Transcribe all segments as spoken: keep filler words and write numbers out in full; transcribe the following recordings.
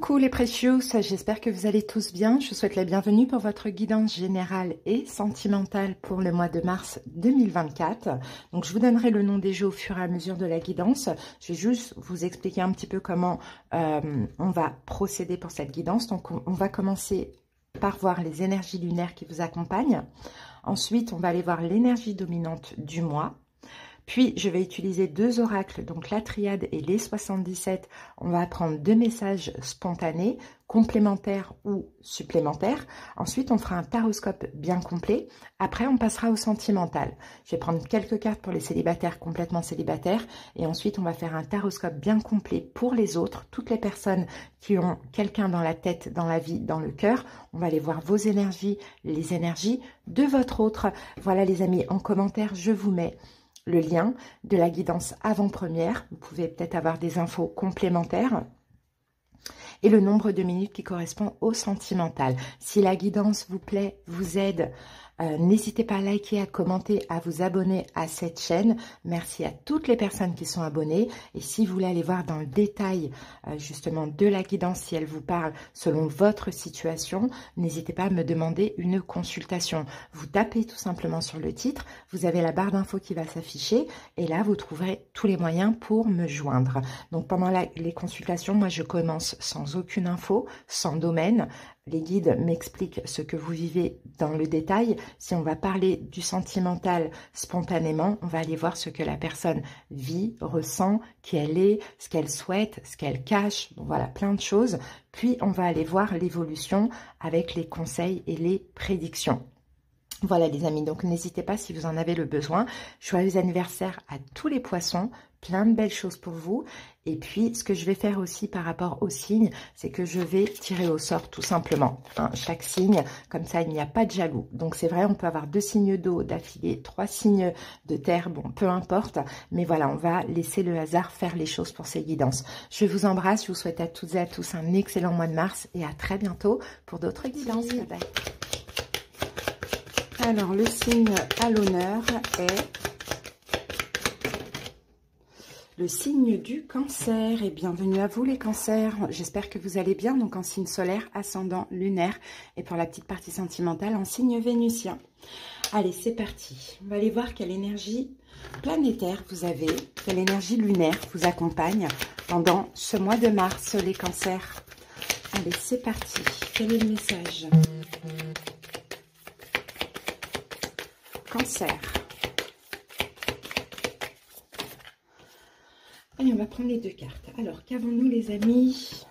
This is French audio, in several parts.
Coucou les précieux, j'espère que vous allez tous bien. Je vous souhaite la bienvenue pour votre guidance générale et sentimentale pour le mois de mars deux mille vingt-quatre. Donc je vous donnerai le nom des jeux au fur et à mesure de la guidance. Je vais juste vous expliquer un petit peu comment euh, on va procéder pour cette guidance. Donc on, on va commencer par voir les énergies lunaires qui vous accompagnent. Ensuite, on va aller voir l'énergie dominante du mois. Puis, je vais utiliser deux oracles, donc la triade et les soixante-dix-sept. On va prendre deux messages spontanés, complémentaires ou supplémentaires. Ensuite, on fera un taroscope bien complet. Après, on passera au sentimental. Je vais prendre quelques cartes pour les célibataires, complètement célibataires. Et ensuite, on va faire un taroscope bien complet pour les autres. Toutes les personnes qui ont quelqu'un dans la tête, dans la vie, dans le cœur. On va aller voir vos énergies, les énergies de votre autre. Voilà les amis, en commentaire, je vous mets le lien de la guidance avant-première. Vous pouvez peut-être avoir des infos complémentaires. Et le nombre de minutes qui correspond au sentimental. Si la guidance vous plaît, vous aide, euh, n'hésitez pas à liker, à commenter, à vous abonner à cette chaîne. Merci à toutes les personnes qui sont abonnées. Et si vous voulez aller voir dans le détail euh, justement de la guidance, si elle vous parle selon votre situation, n'hésitez pas à me demander une consultation. Vous tapez tout simplement sur le titre, vous avez la barre d'infos qui va s'afficher et là vous trouverez tous les moyens pour me joindre. Donc pendant la, les consultations, moi je commence sans aucune info, sans domaine. Les guides m'expliquent ce que vous vivez dans le détail. Si on va parler du sentimental spontanément, on va aller voir ce que la personne vit, ressent, qui elle est, ce qu'elle souhaite, ce qu'elle cache, bon, voilà, plein de choses. Puis on va aller voir l'évolution avec les conseils et les prédictions. Voilà les amis, donc n'hésitez pas si vous en avez le besoin. Joyeux anniversaire à tous les poissons, plein de belles choses pour vous. Et puis, ce que je vais faire aussi par rapport aux signes, c'est que je vais tirer au sort tout simplement. Hein, chaque signe, comme ça, il n'y a pas de jaloux. Donc, c'est vrai, on peut avoir deux signes d'eau d'affilée, trois signes de terre, bon, peu importe. Mais voilà, on va laisser le hasard faire les choses pour ces guidances. Je vous embrasse, je vous souhaite à toutes et à tous un excellent mois de mars et à très bientôt pour d'autres guidances. Bye bye. Alors, le signe à l'honneur est le signe du cancer. Et bienvenue à vous les cancers, j'espère que vous allez bien. Donc en signe solaire, ascendant, lunaire, et pour la petite partie sentimentale en signe vénusien. Allez, c'est parti, on va aller voir quelle énergie planétaire vous avez, quelle énergie lunaire vous accompagne pendant ce mois de mars les cancers. Allez, c'est parti, quel est le message Cancer? Allez, on va prendre les deux cartes. Alors, qu'avons-nous les amis?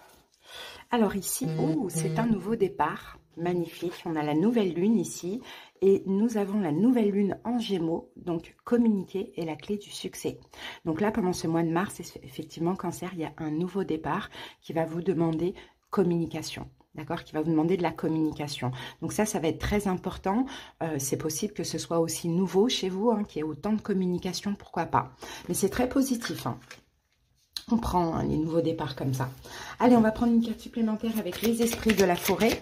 Alors ici, oh, c'est un nouveau départ. Magnifique, on a la nouvelle lune ici. Et nous avons la nouvelle lune en gémeaux. Donc, communiquer est la clé du succès. Donc là, pendant ce mois de mars, effectivement, cancer, il y a un nouveau départ qui va vous demander communication. D'accord, qui va vous demander de la communication. Donc ça, ça va être très important. Euh, c'est possible que ce soit aussi nouveau chez vous, hein, qu'il y ait autant de communication, pourquoi pas. Mais c'est très positif, hein. On prend hein, les nouveaux départs comme ça. Allez, on va prendre une carte supplémentaire avec les esprits de la forêt.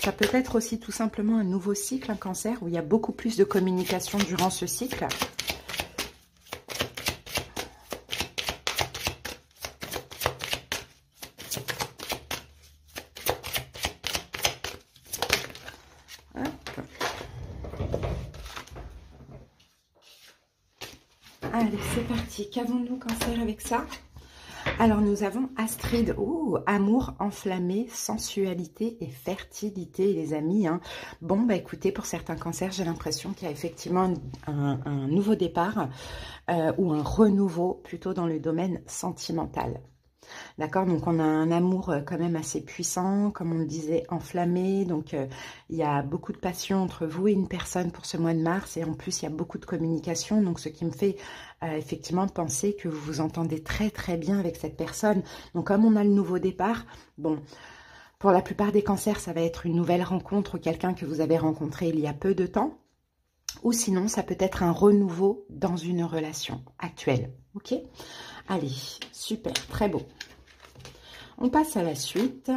Ça peut être aussi tout simplement un nouveau cycle, un cancer, où il y a beaucoup plus de communication durant ce cycle. Allez, c'est parti. Qu'avons-nous cancer avec ça? Alors, nous avons Astrid. Oh, amour enflammé, sensualité et fertilité, les amis. Hein. Bon, bah écoutez, pour certains cancers, j'ai l'impression qu'il y a effectivement un, un nouveau départ euh, ou un renouveau plutôt dans le domaine sentimental. D'accord, donc on a un amour quand même assez puissant, comme on le disait, enflammé. Donc euh, il y a beaucoup de passion entre vous et une personne pour ce mois de mars. Et en plus, il y a beaucoup de communication. Donc ce qui me fait euh, effectivement penser que vous vous entendez très très bien avec cette personne. Donc comme on a le nouveau départ, bon, pour la plupart des cancers, ça va être une nouvelle rencontre ou quelqu'un que vous avez rencontré il y a peu de temps. Ou sinon, ça peut être un renouveau dans une relation actuelle. Ok ? Allez, super, très beau. On passe à la suite.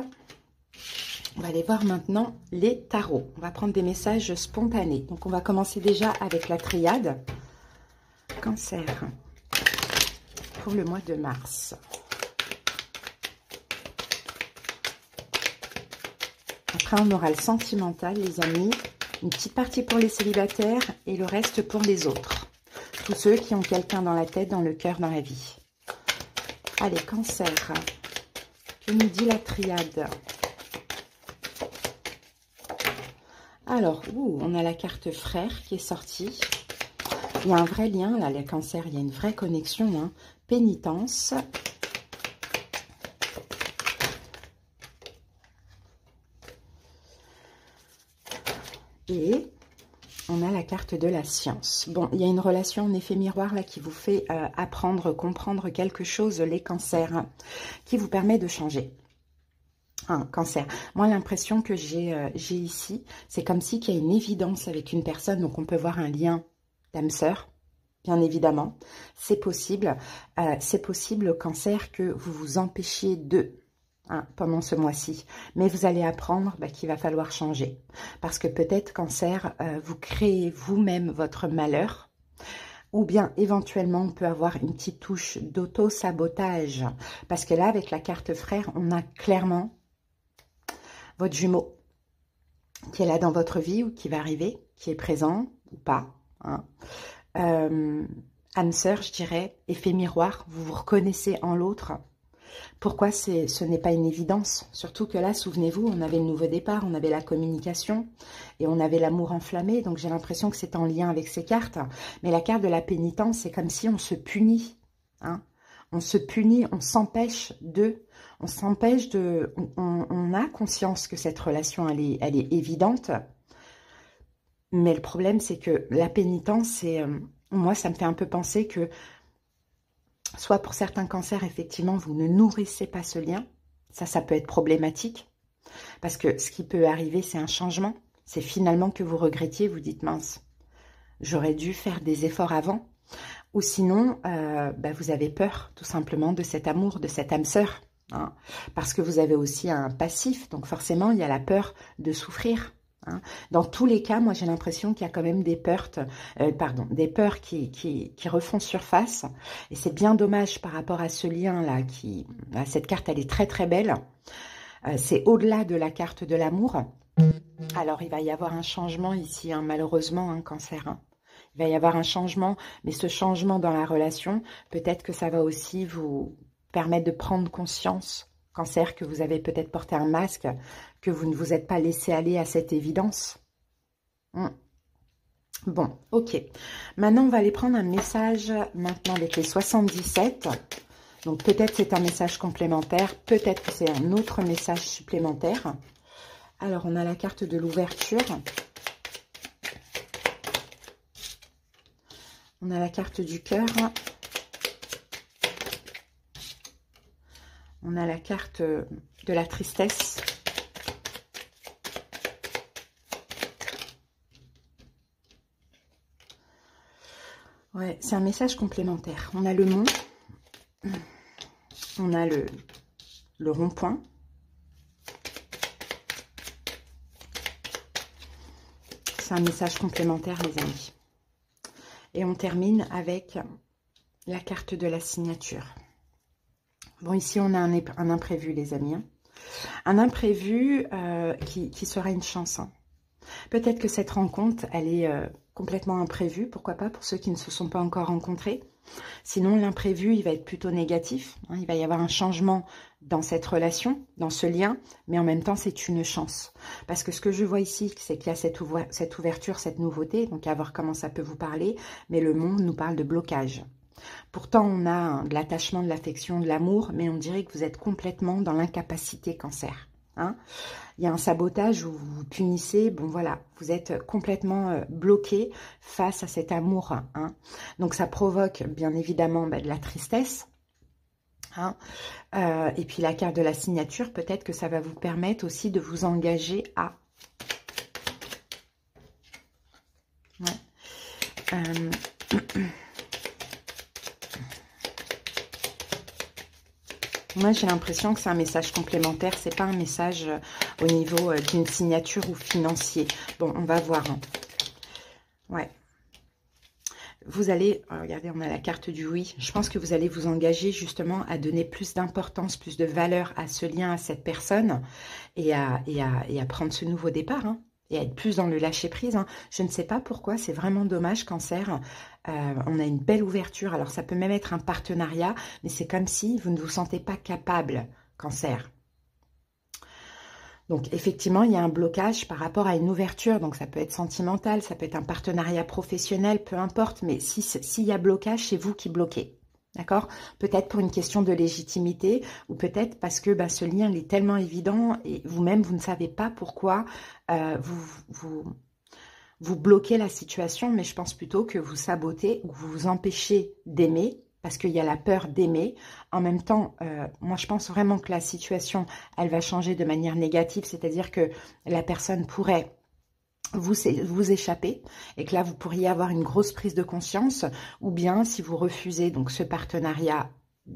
On va aller voir maintenant les tarots. On va prendre des messages spontanés. Donc, on va commencer déjà avec la triade Cancer pour le mois de mars. Après, on aura le sentimental, les amis. Une petite partie pour les célibataires et le reste pour les autres. Tous ceux qui ont quelqu'un dans la tête, dans le cœur, dans la vie. Allez, Cancer. Que nous dit la triade ? Alors, ouh, on a la carte frère qui est sortie. Il y a un vrai lien, là, les cancers. Il y a une vraie connexion. Hein. Pénitence. Et on a la carte de la science. Bon, il y a une relation en effet miroir, là, qui vous fait euh, apprendre, comprendre quelque chose, les cancers, hein, qui vous permet de changer. Un cancer. Moi, l'impression que j'ai euh, j'ai ici, c'est comme si qu'il y a une évidence avec une personne, donc on peut voir un lien d'âme-sœur, bien évidemment. C'est possible, euh, c'est possible, cancer, que vous vous empêchiez de, hein, pendant ce mois-ci. Mais vous allez apprendre bah, qu'il va falloir changer. Parce que peut-être, cancer, euh, vous créez vous-même votre malheur. Ou bien, éventuellement, on peut avoir une petite touche d'auto-sabotage. Parce que là, avec la carte frère, on a clairement votre jumeau qui est là dans votre vie ou qui va arriver, qui est présent ou pas. Hein. Euh, âme sœur, je dirais, effet miroir, vous vous reconnaissez en l'autre. Pourquoi ce n'est pas une évidence? Surtout que là, souvenez-vous, on avait le nouveau départ, on avait la communication et on avait l'amour enflammé. Donc j'ai l'impression que c'est en lien avec ces cartes. Mais la carte de la pénitence, c'est comme si on se punit. Hein. On se punit, on s'empêche de, on s'empêche de, on, on, on a conscience que cette relation, elle est, elle est évidente. Mais le problème, c'est que la pénitence, c'est, euh, moi, ça me fait un peu penser que, soit pour certains cancers, effectivement, vous ne nourrissez pas ce lien. Ça, ça peut être problématique. Parce que ce qui peut arriver, c'est un changement. C'est finalement que vous regrettiez, vous dites, mince, j'aurais dû faire des efforts avant. Ou sinon, euh, bah vous avez peur tout simplement de cet amour, de cette âme sœur. Hein, parce que vous avez aussi un passif, donc forcément, il y a la peur de souffrir. Hein. Dans tous les cas, moi j'ai l'impression qu'il y a quand même des peurs, euh, pardon, des peurs qui, qui, qui refont surface. Et c'est bien dommage par rapport à ce lien-là. Qui, à cette carte, elle est très très belle. Euh, c'est au-delà de la carte de l'amour. Alors, il va y avoir un changement ici, hein, malheureusement, hein, cancer. Hein. Il va y avoir un changement, mais ce changement dans la relation, peut-être que ça va aussi vous permettre de prendre conscience, cancer, que vous avez peut-être porté un masque, que vous ne vous êtes pas laissé aller à cette évidence. Hmm. Bon, ok. Maintenant, on va aller prendre un message maintenant avec les soixante-dix-sept. Donc, peut-être c'est un message complémentaire, peut-être que c'est un autre message supplémentaire. Alors, on a la carte de l'ouverture. On a la carte du cœur. On a la carte de la tristesse. Ouais, c'est un message complémentaire. On a le mont. On a le, le rond-point. C'est un message complémentaire, les amis. Et on termine avec la carte de la signature. Bon, ici, on a un, un imprévu, les amis. Hein. Un imprévu euh, qui, qui sera une chance. Hein. Peut-être que cette rencontre, elle est euh, complètement imprévue. Pourquoi pas pour ceux qui ne se sont pas encore rencontrés. Sinon, l'imprévu, il va être plutôt négatif. Hein. Il va y avoir un changement dans cette relation, dans ce lien. Mais en même temps, c'est une chance. Parce que ce que je vois ici, c'est qu'il y a cette, cette ouverture, cette nouveauté. Donc, à voir comment ça peut vous parler. Mais le monde nous parle de blocage. Pourtant, on a hein, de l'attachement, de l'affection, de l'amour. Mais on dirait que vous êtes complètement dans l'incapacité, cancer. Hein. Il y a un sabotage où vous vous punissez. Bon, voilà, vous êtes complètement euh, bloqué face à cet amour. Hein. Donc, ça provoque, bien évidemment, bah, de la tristesse. Hein. Euh, et puis, la carte de la signature, peut-être que ça va vous permettre aussi de vous engager à... Ouais. Euh... Moi, j'ai l'impression que c'est un message complémentaire. C'est pas un message au niveau d'une signature ou financier. Bon, on va voir. Ouais. Vous allez, regardez, on a la carte du oui. Je pense que vous allez vous engager justement à donner plus d'importance, plus de valeur à ce lien, à cette personne et à, et à, et à prendre ce nouveau départ, hein. Et être plus dans le lâcher-prise. Hein. Je ne sais pas pourquoi, c'est vraiment dommage, Cancer. Euh, on a une belle ouverture. Alors, ça peut même être un partenariat, mais c'est comme si vous ne vous sentez pas capable, Cancer. Donc, effectivement, il y a un blocage par rapport à une ouverture. Donc, ça peut être sentimental, ça peut être un partenariat professionnel, peu importe. Mais si, s'il y a blocage, c'est vous qui bloquez. D'accord? Peut-être pour une question de légitimité ou peut-être parce que bah, ce lien il est tellement évident et vous-même, vous ne savez pas pourquoi euh, vous, vous, vous bloquez la situation, mais je pense plutôt que vous sabotez ou vous vous empêchez d'aimer parce qu'il y a la peur d'aimer. En même temps, euh, moi, je pense vraiment que la situation, elle va changer de manière négative, c'est-à-dire que la personne pourrait... Vous, vous échappez et que là, vous pourriez avoir une grosse prise de conscience ou bien si vous refusez donc ce partenariat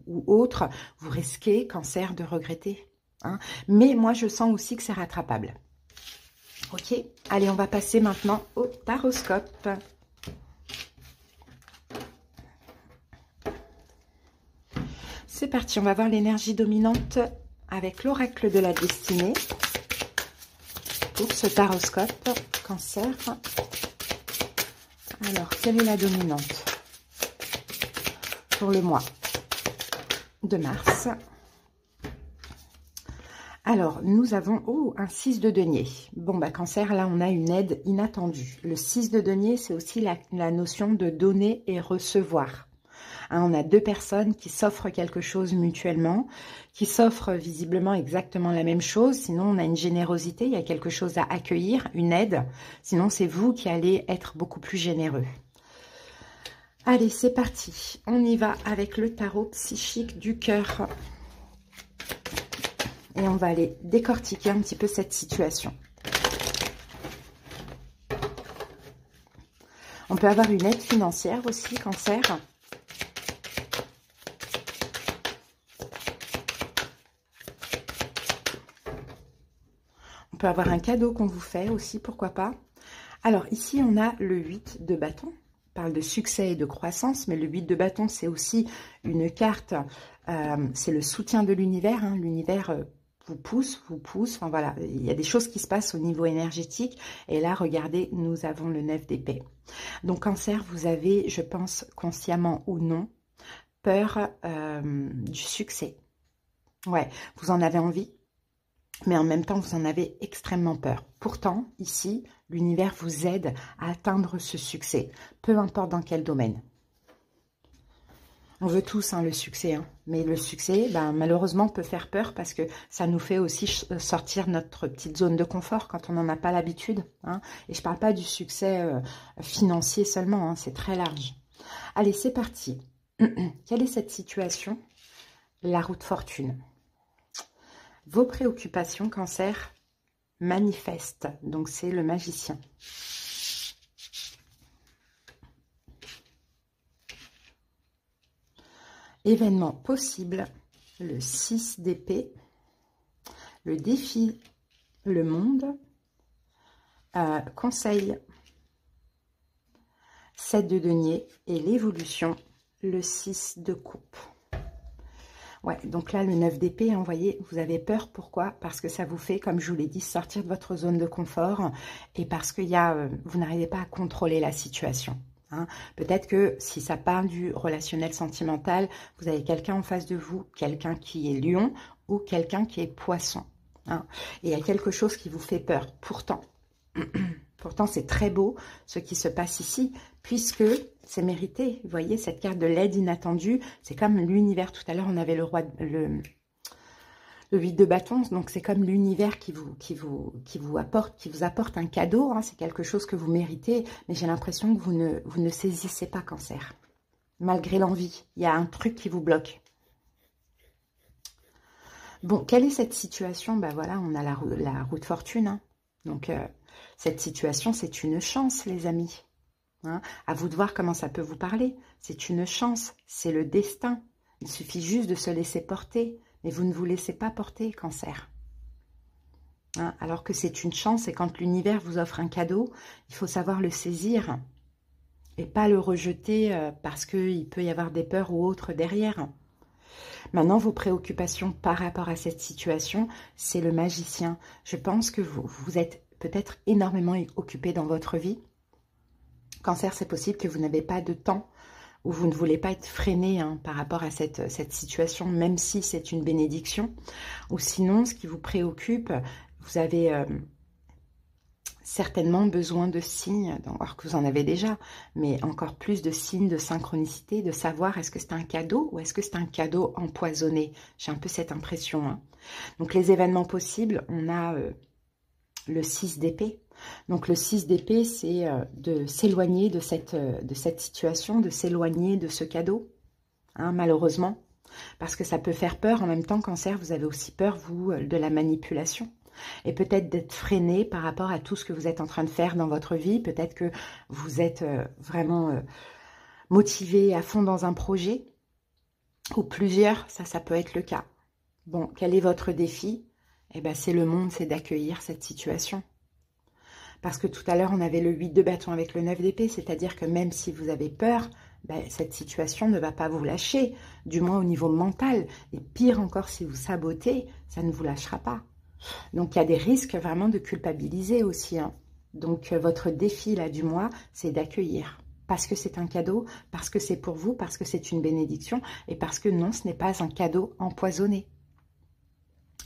ou autre, vous risquez, Cancer, de regretter. Hein. Mais moi, je sens aussi que c'est rattrapable. Ok, allez, on va passer maintenant au taroscope. C'est parti, on va voir l'énergie dominante avec l'oracle de la destinée. Pour ce taroscope, Cancer. Alors, quelle est la dominante pour le mois de mars? Alors, nous avons oh, un six de denier. Bon, bah, Cancer, là, on a une aide inattendue. Le six de denier, c'est aussi la, la notion de donner et recevoir. Hein, on a deux personnes qui s'offrent quelque chose mutuellement, qui s'offrent visiblement exactement la même chose. Sinon, on a une générosité, il y a quelque chose à accueillir, une aide. Sinon, c'est vous qui allez être beaucoup plus généreux. Allez, c'est parti. On y va avec le tarot psychique du cœur. Et on va aller décortiquer un petit peu cette situation. On peut avoir une aide financière aussi, Cancer. On peut avoir un cadeau qu'on vous fait aussi, pourquoi pas. Alors ici, on a le huit de bâton. On parle de succès et de croissance, mais le huit de bâton, c'est aussi une carte, euh, c'est le soutien de l'univers. Hein. L'univers vous pousse, vous pousse, enfin voilà, il y a des choses qui se passent au niveau énergétique. Et là, regardez, nous avons le neuf d'épée. Donc Cancer, vous avez, je pense, consciemment ou non, peur euh, du succès. Ouais, vous en avez envie. Mais en même temps, vous en avez extrêmement peur. Pourtant, ici, l'univers vous aide à atteindre ce succès, peu importe dans quel domaine. On veut tous hein, le succès, hein. Mais le succès, ben, malheureusement, peut faire peur parce que ça nous fait aussi sortir notre petite zone de confort quand on n'en a pas l'habitude. Hein. Et je ne parle pas du succès euh, financier seulement, hein, c'est très large. Allez, c'est parti. Quelle est cette situation? La roue de fortune. Vos préoccupations, Cancer, manifestent. Donc, c'est le magicien. Événement possible, le six d'épée, le défi, le monde, euh, conseil, sept de denier et l'évolution, le six de coupe. Ouais, donc là, le neuf d'épée, hein, voyez, vous avez peur. Pourquoi? Parce que ça vous fait, comme je vous l'ai dit, sortir de votre zone de confort et parce que y a, euh, vous n'arrivez pas à contrôler la situation. Hein. Peut-être que si ça parle du relationnel sentimental, vous avez quelqu'un en face de vous, quelqu'un qui est lion ou quelqu'un qui est poisson. Hein. Et il y a quelque chose qui vous fait peur. Pourtant, pourtant c'est très beau ce qui se passe ici puisque... C'est mérité, vous voyez, cette carte de l'aide inattendue, c'est comme l'univers. Tout à l'heure, on avait le roi, de, le, le huit de bâton, donc c'est comme l'univers qui vous, qui, vous, qui, vous apporte, qui vous apporte un cadeau, hein, c'est quelque chose que vous méritez, mais j'ai l'impression que vous ne, vous ne saisissez pas, Cancer, malgré l'envie, il y a un truc qui vous bloque. Bon, quelle est cette situation? Ben voilà, on a la, la roue de fortune, hein. Donc euh, cette situation, c'est une chance, les amis. Hein, à vous de voir comment ça peut vous parler. C'est une chance, c'est le destin. Il suffit juste de se laisser porter. Mais vous ne vous laissez pas porter, Cancer. Hein, alors que c'est une chance, et quand l'univers vous offre un cadeau, il faut savoir le saisir et pas le rejeter parce qu'il peut y avoir des peurs ou autres derrière. Maintenant, vos préoccupations par rapport à cette situation, c'est le magicien. Je pense que vous, vous êtes peut-être énormément occupé dans votre vie. Cancer, c'est possible que vous n'avez pas de temps ou vous ne voulez pas être freiné hein, par rapport à cette, cette situation, même si c'est une bénédiction. Ou sinon, ce qui vous préoccupe, vous avez euh, certainement besoin de signes, alors que vous en avez déjà, mais encore plus de signes de synchronicité, de savoir est-ce que c'est un cadeau ou est-ce que c'est un cadeau empoisonné. J'ai un peu cette impression. Hein. Donc, les événements possibles, on a euh, le six d'épée. Donc, le six d'épée, c'est de s'éloigner de cette, de cette situation, de s'éloigner de ce cadeau, hein, malheureusement, parce que ça peut faire peur. En même temps, Cancer, vous avez aussi peur, vous, de la manipulation et peut-être d'être freiné par rapport à tout ce que vous êtes en train de faire dans votre vie. Peut-être que vous êtes vraiment motivé à fond dans un projet ou plusieurs, ça, ça peut être le cas. Bon, quel est votre défi? Eh bien, c'est le monde, c'est d'accueillir cette situation. Parce que tout à l'heure, on avait le huit de bâton avec le neuf d'épée, c'est-à-dire que même si vous avez peur, ben, cette situation ne va pas vous lâcher, du moins au niveau mental. Et pire encore, si vous sabotez, ça ne vous lâchera pas. Donc, il y a des risques vraiment de culpabiliser aussi. Hein. Donc, votre défi là du mois, c'est d'accueillir. Parce que c'est un cadeau, parce que c'est pour vous, parce que c'est une bénédiction et parce que non, ce n'est pas un cadeau empoisonné.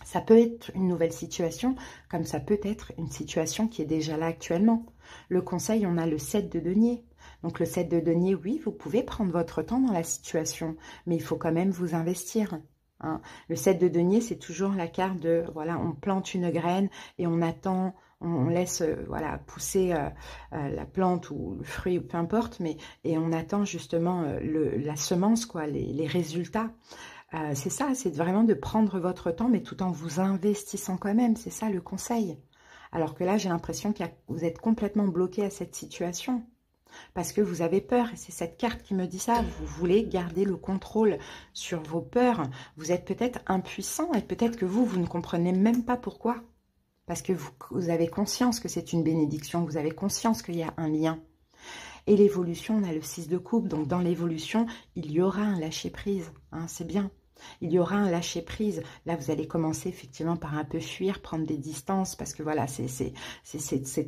Ça peut être une nouvelle situation, comme ça peut être une situation qui est déjà là actuellement. Le conseil, on a le sept de denier. Donc, le sept de denier, oui, vous pouvez prendre votre temps dans la situation, mais il faut quand même vous investir. Hein. Le sept de denier, c'est toujours la carte de, voilà, on plante une graine et on attend, on, on laisse euh, voilà, pousser euh, euh, la plante ou le fruit, ou peu importe, mais, et on attend justement euh, le, la semence, quoi, les, les résultats. Euh, c'est ça, c'est vraiment de prendre votre temps, mais tout en vous investissant quand même. C'est ça le conseil. Alors que là, j'ai l'impression que vous êtes complètement bloqué à cette situation parce que vous avez peur. Et c'est cette carte qui me dit ça. Vous voulez garder le contrôle sur vos peurs. Vous êtes peut-être impuissant et peut-être que vous, vous ne comprenez même pas pourquoi. Parce que vous, vous avez conscience que c'est une bénédiction. Vous avez conscience qu'il y a un lien. Et l'évolution, on a le six de coupe. Donc, dans l'évolution, il y aura un lâcher-prise. Hein, c'est bien. Il y aura un lâcher-prise. Là, vous allez commencer effectivement par un peu fuir, prendre des distances parce que voilà, c'est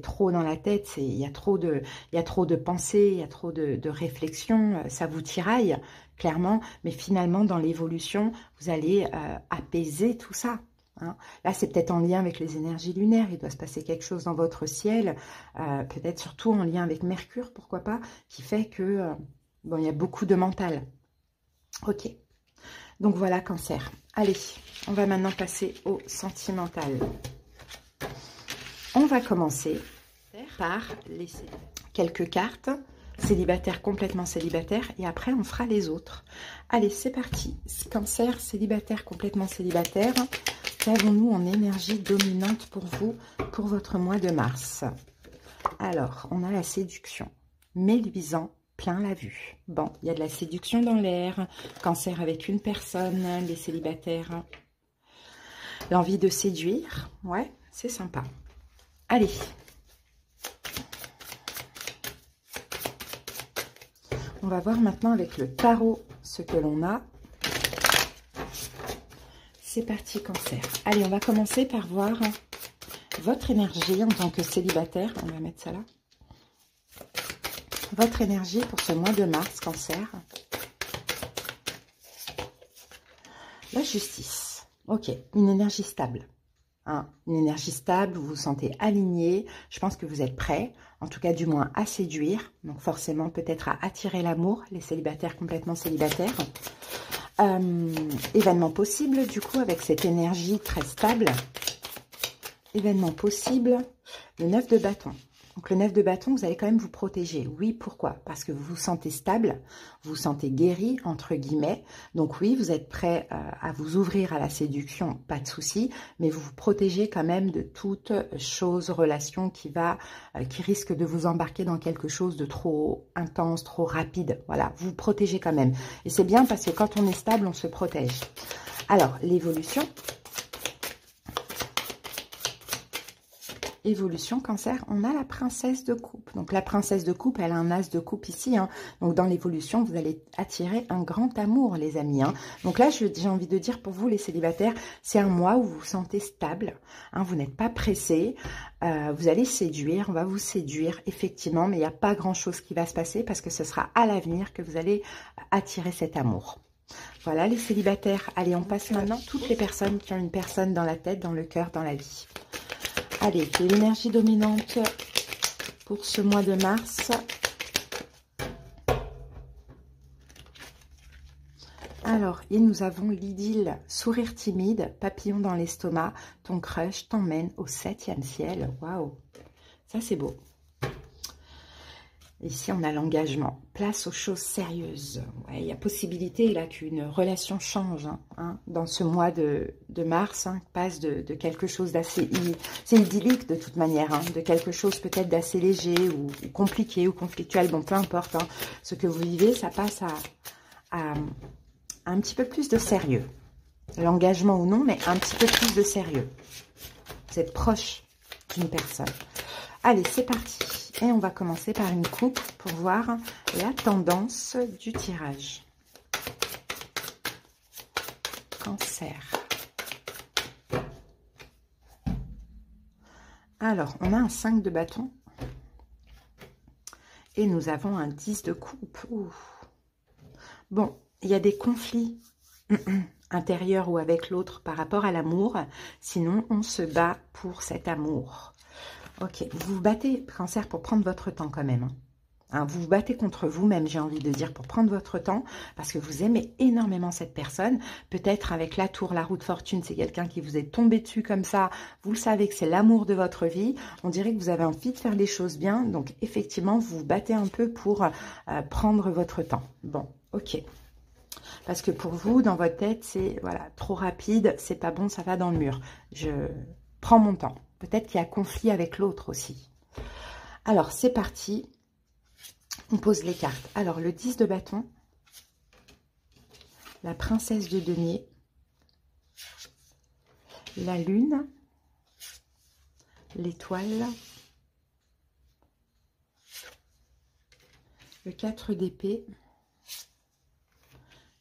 trop dans la tête, il y a trop de, il y a trop de pensées, il y a trop de, de réflexions, ça vous tiraille clairement, mais finalement, dans l'évolution, vous allez euh, apaiser tout ça. Hein. Là, c'est peut-être en lien avec les énergies lunaires, il doit se passer quelque chose dans votre ciel, euh, peut-être surtout en lien avec Mercure, pourquoi pas, qui fait que, euh, bon, il y a beaucoup de mental. Ok. Donc voilà, Cancer. Allez, on va maintenant passer au sentimental. On va commencer par les quelques cartes. Célibataire, complètement célibataire. Et après, on fera les autres. Allez, c'est parti. Cancer, célibataire, complètement célibataire. Qu'avons-nous en énergie dominante pour vous, pour votre mois de mars? Alors, on a la séduction. Méluisant. Plein la vue. Bon, il y a de la séduction dans l'air. Cancer avec une personne, les célibataires. L'envie de séduire. Ouais, c'est sympa. Allez. On va voir maintenant avec le tarot ce que l'on a. C'est parti, Cancer. Allez, on va commencer par voir votre énergie en tant que célibataire. On va mettre ça là. Votre énergie pour ce mois de mars, Cancer. La justice. Ok, une énergie stable. Hein, une énergie stable, vous vous sentez aligné. Je pense que vous êtes prêt, en tout cas du moins à séduire. Donc forcément peut-être à attirer l'amour, les célibataires complètement célibataires. Euh, événement possible du coup avec cette énergie très stable. Événement possible, le neuf de bâton. Donc, le neuf de bâton, vous allez quand même vous protéger. Oui, pourquoi? Parce que vous vous sentez stable, vous vous sentez guéri, entre guillemets. Donc, oui, vous êtes prêt euh, à vous ouvrir à la séduction, pas de souci, mais vous vous protégez quand même de toute chose, relation qui va, euh, qui risque de vous embarquer dans quelque chose de trop intense, trop rapide. Voilà, vous vous protégez quand même. Et c'est bien parce que quand on est stable, on se protège. Alors, l'évolution. Évolution, cancer, on a la princesse de coupe. Donc la princesse de coupe, elle a un as de coupe ici. Hein. Donc dans l'évolution, vous allez attirer un grand amour, les amis. Hein. Donc là, j'ai envie de dire pour vous, les célibataires, c'est un mois où vous vous sentez stable. Hein. Vous n'êtes pas pressé. Euh, vous allez séduire. On va vous séduire, effectivement. Mais il n'y a pas grand-chose qui va se passer parce que ce sera à l'avenir que vous allez attirer cet amour. Voilà, les célibataires. Allez, on passe maintenant toutes les personnes qui ont une personne dans la tête, dans le cœur, dans la vie. Allez, c'est l'énergie dominante pour ce mois de mars. Alors, et nous avons l'idylle, sourire timide, papillon dans l'estomac, ton crush t'emmène au septième ciel. Waouh, ça c'est beau. Ici, on a l'engagement. Place aux choses sérieuses. Ouais, il y a possibilité là qu'une relation change hein, hein, dans ce mois de, de mars, hein, passe de, de quelque chose d'assez... C'est idyllique de toute manière, hein, de quelque chose peut-être d'assez léger ou, ou compliqué ou conflictuel. Bon, peu importe. Hein, ce que vous vivez, ça passe à, à, à un petit peu plus de sérieux. L'engagement ou non, mais un petit peu plus de sérieux. Vous êtes proche d'une personne. Allez, c'est parti. Et on va commencer par une coupe pour voir la tendance du tirage. Cancer. Alors, on a un cinq de bâton. Et nous avons un dix de coupe. Ouh. Bon, il y a des conflits intérieurs ou avec l'autre par rapport à l'amour. Sinon, on se bat pour cet amour. Ok, vous vous battez, cancer, pour prendre votre temps quand même. Hein, vous vous battez contre vous-même, j'ai envie de dire, pour prendre votre temps, parce que vous aimez énormément cette personne. Peut-être avec la tour, la roue de fortune, c'est quelqu'un qui vous est tombé dessus comme ça. Vous le savez que c'est l'amour de votre vie. On dirait que vous avez envie de faire les choses bien. Donc, effectivement, vous vous battez un peu pour euh, prendre votre temps. Bon, ok. Parce que pour vous, dans votre tête, c'est voilà, trop rapide, c'est pas bon, ça va dans le mur. Je prends mon temps. Peut-être qu'il y a conflit avec l'autre aussi. Alors, c'est parti. On pose les cartes. Alors, le dix de bâton. La princesse de denier. La lune. L'étoile. Le quatre d'épée.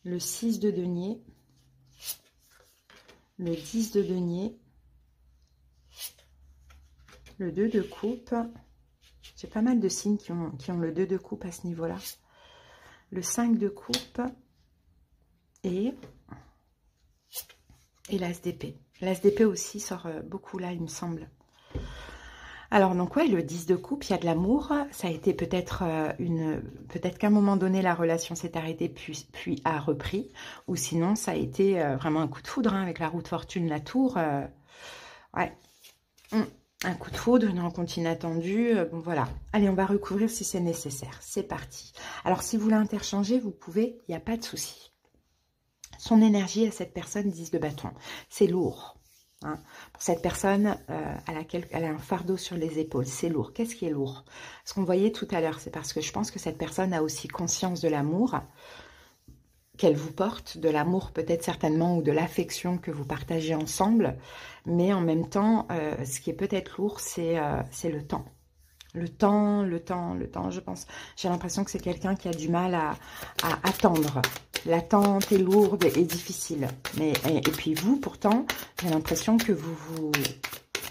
Le six de denier. Le dix de denier. Le deux de coupe, j'ai pas mal de signes qui ont, qui ont le deux de coupe à ce niveau-là. Le cinq de coupe et, et l'as d'épée. L'as d'épée aussi sort beaucoup là, il me semble. Alors, donc, ouais, le dix de coupe, il y a de l'amour. Ça a été peut-être une... Peut-être qu'à un moment donné, la relation s'est arrêtée, puis, puis a repris. Ou sinon, ça a été vraiment un coup de foudre hein, avec la roue de fortune, la tour. Euh... Ouais. Mmh. Un coup de foudre, une rencontre inattendue, bon voilà. Allez, on va recouvrir si c'est nécessaire. C'est parti. Alors, si vous voulez interchanger, vous pouvez, il n'y a pas de souci. Son énergie à cette personne, dix de bâton, c'est lourd. Hein. Pour cette personne euh, à laquelle elle a un fardeau sur les épaules, c'est lourd. Qu'est-ce qui est lourd? Ce qu'on voyait tout à l'heure, c'est parce que je pense que cette personne a aussi conscience de l'amour qu'elle vous porte, de l'amour peut-être certainement, ou de l'affection que vous partagez ensemble, mais en même temps, euh, ce qui est peut-être lourd, c'est euh, le temps. Le temps, le temps, le temps, je pense. J'ai l'impression que c'est quelqu'un qui a du mal à, à attendre. L'attente est lourde et difficile. Mais, et, et puis vous, pourtant, j'ai l'impression que vous vous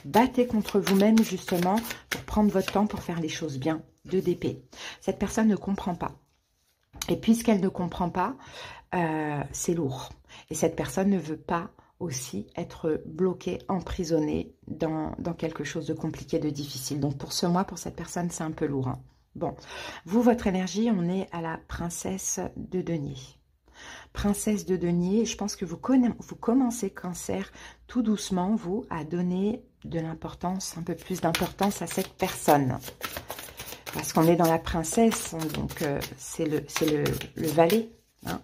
battez contre vous-même, justement, pour prendre votre temps, pour faire les choses bien. deux d'épée. Cette personne ne comprend pas. Et puisqu'elle ne comprend pas, euh, c'est lourd. Et cette personne ne veut pas aussi être bloquée, emprisonnée dans, dans quelque chose de compliqué, de difficile. Donc pour ce mois, pour cette personne, c'est un peu lourd. Hein. Bon, vous, votre énergie, on est à la princesse de denier. Princesse de denier, je pense que vous, conna... vous commencez, cancer, tout doucement, vous, à donner de l'importance, un peu plus d'importance à cette personne. Parce qu'on est dans la princesse, donc euh, c'est le, le, le valet. Hein.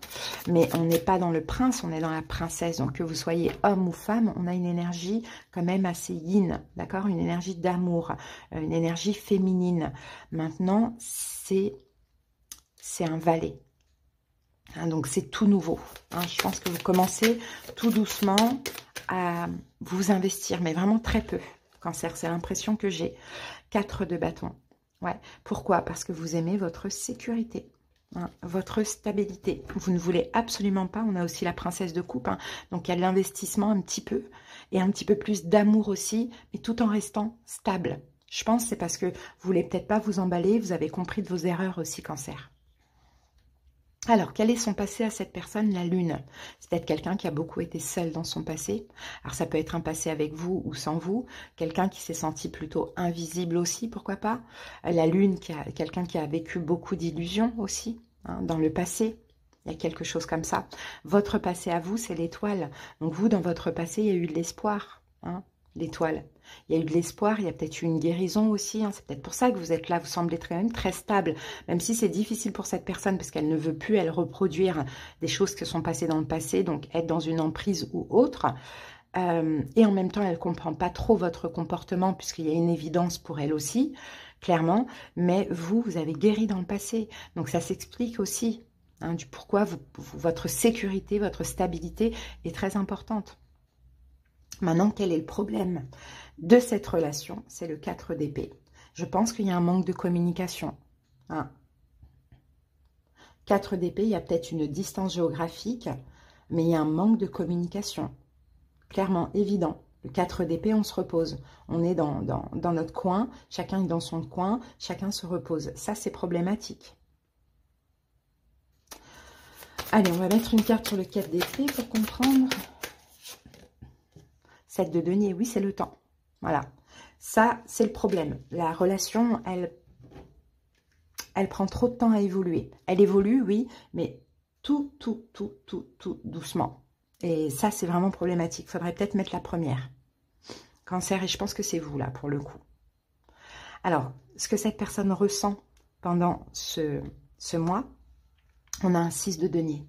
Mais on n'est pas dans le prince, on est dans la princesse. Donc que vous soyez homme ou femme, on a une énergie quand même assez yin, d'accord? Une énergie d'amour, une énergie féminine. Maintenant, c'est un valet. Hein, donc, c'est tout nouveau. Hein. Je pense que vous commencez tout doucement à vous investir, mais vraiment très peu. Cancer, c'est l'impression que j'ai. quatre de bâton. Ouais. Pourquoi? Parce que vous aimez votre sécurité, hein, votre stabilité. Vous ne voulez absolument pas. On a aussi la princesse de coupe. Hein. Donc, il y a de l'investissement un petit peu et un petit peu plus d'amour aussi, mais tout en restant stable. Je pense c'est parce que vous ne voulez peut-être pas vous emballer. Vous avez compris de vos erreurs aussi, Cancer. Alors, quel est son passé à cette personne, la Lune? C'est peut-être quelqu'un qui a beaucoup été seul dans son passé. Alors, ça peut être un passé avec vous ou sans vous. Quelqu'un qui s'est senti plutôt invisible aussi, pourquoi pas. La Lune, qui a quelqu'un qui a vécu beaucoup d'illusions aussi, hein, dans le passé. Il y a quelque chose comme ça. Votre passé à vous, c'est l'étoile. Donc, vous, dans votre passé, il y a eu de l'espoir, hein, l'étoile. Il y a eu de l'espoir, il y a peut-être eu une guérison aussi. Hein. C'est peut-être pour ça que vous êtes là, vous semblez très, très stable. Même si c'est difficile pour cette personne parce qu'elle ne veut plus, elle, reproduire des choses qui se sont passées dans le passé, donc être dans une emprise ou autre. Euh, et en même temps, elle ne comprend pas trop votre comportement puisqu'il y a une évidence pour elle aussi, clairement. Mais vous, vous avez guéri dans le passé. Donc ça s'explique aussi, hein, du pourquoi vous, votre sécurité, votre stabilité est très importante. Maintenant, quel est le problème de cette relation? C'est le quatre d'épée. Je pense qu'il y a un manque de communication. Hein. quatre d'épée, il y a peut-être une distance géographique, mais il y a un manque de communication. Clairement, évident. Le quatre d'épée, on se repose. On est dans, dans, dans notre coin, chacun est dans son coin, chacun se repose. Ça, c'est problématique. Allez, on va mettre une carte sur le quatre d'épée pour comprendre... sept de denier, oui, c'est le temps. Voilà. Ça, c'est le problème. La relation, elle, elle prend trop de temps à évoluer. Elle évolue, oui, mais tout, tout, tout, tout, tout doucement. Et ça, c'est vraiment problématique. Il faudrait peut-être mettre la première. Cancer, et je pense que c'est vous, là, pour le coup. Alors, ce que cette personne ressent pendant ce, ce mois, on a un six de denier.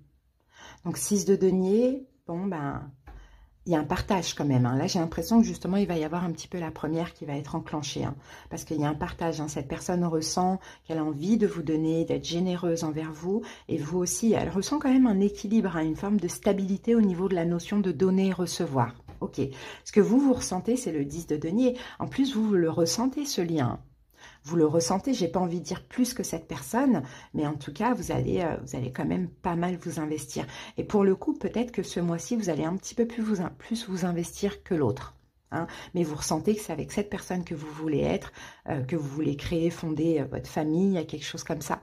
Donc, six de denier, bon, ben... il y a un partage quand même. Hein. Là, j'ai l'impression que justement, il va y avoir un petit peu la première qui va être enclenchée. Hein, parce qu'il y a un partage. Hein. Cette personne ressent qu'elle a envie de vous donner, d'être généreuse envers vous. Et vous aussi, elle ressent quand même un équilibre, hein, une forme de stabilité au niveau de la notion de donner et recevoir. Ok. Ce que vous, vous ressentez, c'est le dix de denier. En plus, vous, vous le ressentez, ce lien. Vous le ressentez. J'ai pas envie de dire plus que cette personne, mais en tout cas, vous allez, euh, vous allez quand même pas mal vous investir. Et pour le coup, peut-être que ce mois-ci, vous allez un petit peu plus vous, plus vous investir que l'autre. Hein. Mais vous ressentez que c'est avec cette personne que vous voulez être, euh, que vous voulez créer, fonder euh, votre famille, quelque chose comme ça.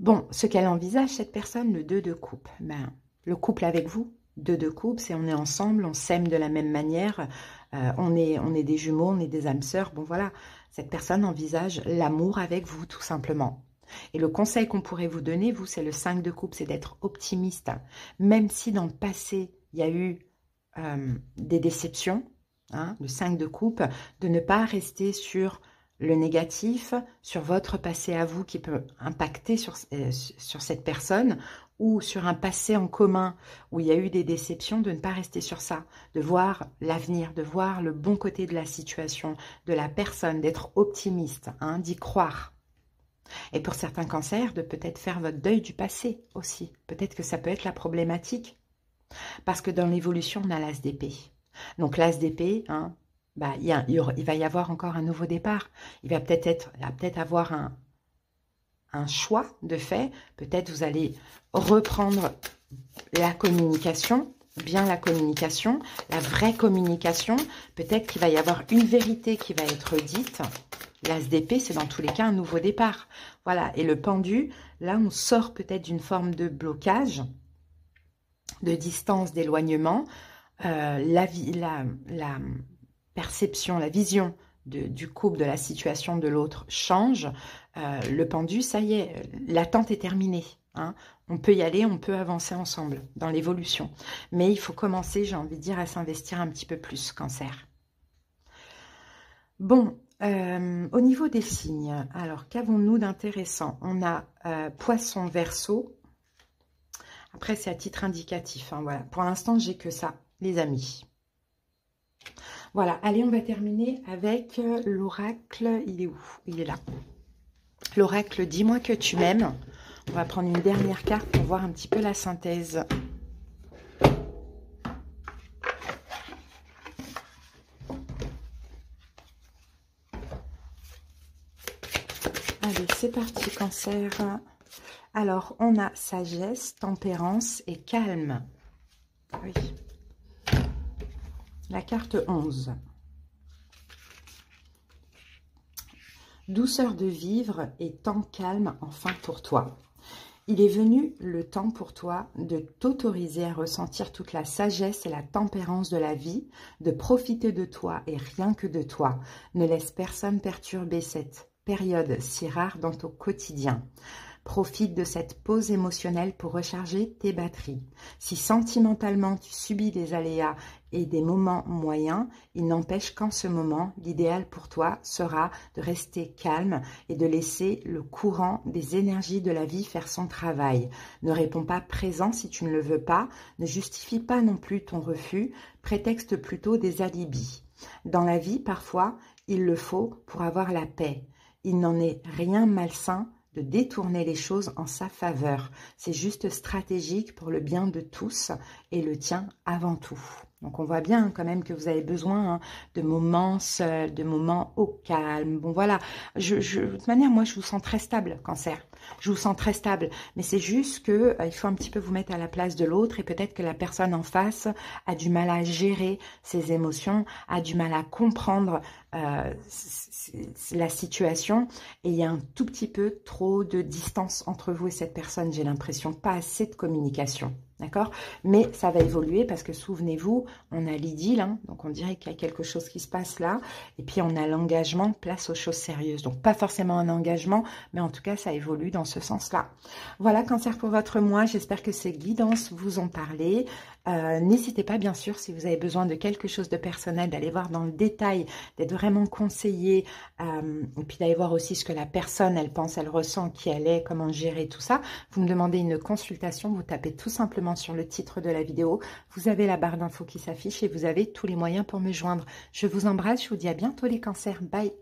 Bon, ce qu'elle envisage, cette personne, le deux de coupe. Ben, le couple avec vous. deux de coupe, c'est on est ensemble, on s'aime de la même manière, euh, on, est, on est des jumeaux, on est des âmes sœurs, bon voilà, cette personne envisage l'amour avec vous tout simplement. Et le conseil qu'on pourrait vous donner, vous, c'est le cinq de coupe, c'est d'être optimiste. Même si dans le passé, il y a eu euh, des déceptions, hein, le cinq de coupe, de ne pas rester sur le négatif, sur votre passé à vous qui peut impacter sur, euh, sur cette personne, ou sur un passé en commun où il y a eu des déceptions, de ne pas rester sur ça, de voir l'avenir, de voir le bon côté de la situation, de la personne, d'être optimiste, hein, d'y croire. Et pour certains cancers, de peut-être faire votre deuil du passé aussi. Peut-être que ça peut être la problématique. Parce que dans l'évolution, on a l'as d'épée. Donc l'as d'épée, hein, bah, il, y a, il va y avoir encore un nouveau départ. Il va peut-être être, peut-être avoir un... un choix de fait, peut-être vous allez reprendre la communication, bien la communication, la vraie communication, peut-être qu'il va y avoir une vérité qui va être dite, l'as d'épée, c'est dans tous les cas un nouveau départ, voilà, et le pendu, là on sort peut-être d'une forme de blocage, de distance, d'éloignement, euh, la, la, la perception, la vision, De, du couple, de la situation de l'autre change, euh, le pendu, ça y est, l'attente est terminée. Hein. On peut y aller, on peut avancer ensemble dans l'évolution. Mais il faut commencer, j'ai envie de dire, à s'investir un petit peu plus, Cancer. Bon, euh, au niveau des signes, alors qu'avons-nous d'intéressant? On a euh, Poisson, Verseau. Après, c'est à titre indicatif. Hein, voilà. Pour l'instant, j'ai que ça, les amis. Voilà, allez, on va terminer avec l'oracle. Il est où? Il est là. L'oracle, dis-moi que tu m'aimes. On va prendre une dernière carte pour voir un petit peu la synthèse. Allez, c'est parti, Cancer. Alors, on a sagesse, tempérance et calme. Oui. La carte onze. Douceur de vivre et temps calme enfin pour toi. Il est venu le temps pour toi de t'autoriser à ressentir toute la sagesse et la tempérance de la vie, de profiter de toi et rien que de toi. Ne laisse personne perturber cette période si rare dans ton quotidien. Profite de cette pause émotionnelle pour recharger tes batteries. Si sentimentalement tu subis des aléas et des moments moyens, il n'empêche qu'en ce moment, l'idéal pour toi sera de rester calme et de laisser le courant des énergies de la vie faire son travail. Ne réponds pas présent si tu ne le veux pas, ne justifie pas non plus ton refus, prétexte plutôt des alibis. Dans la vie, parfois, il le faut pour avoir la paix. Il n'en est rien malsain de détourner les choses en sa faveur. C'est juste stratégique pour le bien de tous et le tien avant tout. Donc on voit bien quand même que vous avez besoin hein, de moments seuls, de moments au calme. Bon voilà, je, je, de toute manière moi je vous sens très stable, Cancer. Je vous sens très stable, mais c'est juste qu'il euh, faut un petit peu vous mettre à la place de l'autre et peut-être que la personne en face a du mal à gérer ses émotions, a du mal à comprendre euh, la situation et il y a un tout petit peu trop de distance entre vous et cette personne, j'ai l'impression, pas assez de communication. D'accord? Mais ça va évoluer parce que souvenez-vous, on a l'idylle, hein, donc on dirait qu'il y a quelque chose qui se passe là, et puis on a l'engagement, place aux choses sérieuses. Donc pas forcément un engagement, mais en tout cas ça évolue dans ce sens-là. Voilà, Cancer, pour votre mois, j'espère que ces guidances vous ont parlé. Euh, n'hésitez pas, bien sûr, si vous avez besoin de quelque chose de personnel, d'aller voir dans le détail, d'être vraiment conseillé, euh, et puis d'aller voir aussi ce que la personne, elle pense, elle ressent, qui elle est, comment gérer tout ça. Vous me demandez une consultation, vous tapez tout simplement sur le titre de la vidéo, vous avez la barre d'infos qui s'affiche et vous avez tous les moyens pour me joindre. Je vous embrasse, je vous dis à bientôt les Cancers, bye.